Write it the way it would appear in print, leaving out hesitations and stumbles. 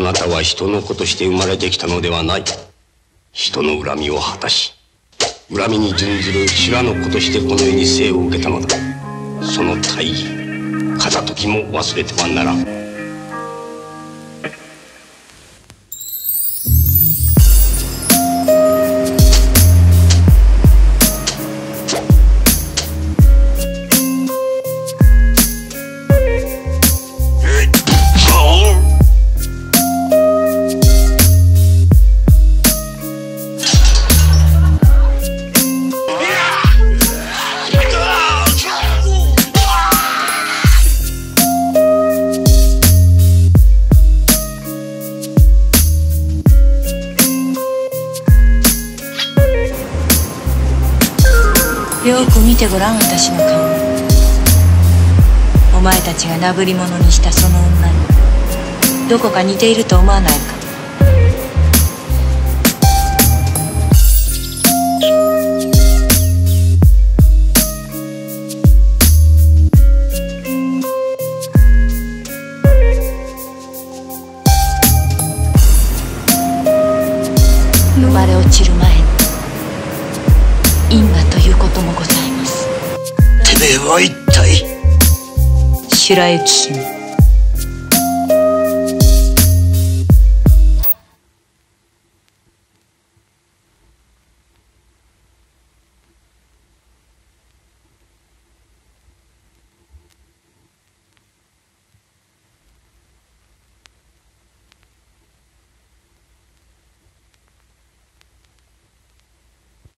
こなたは人の子として生まれてきたのではない。人の恨みを果たし、恨みに準ずる修羅の子としてこの世に生を受けたのだ。その大義、片時も忘れてはならん。よく見てごらん、私の顔。お前たちがなぶり物にしたその女にどこか似ていると思わないか？生まれ落ちる前に因果ということもございます。てめえは一体白雪姫。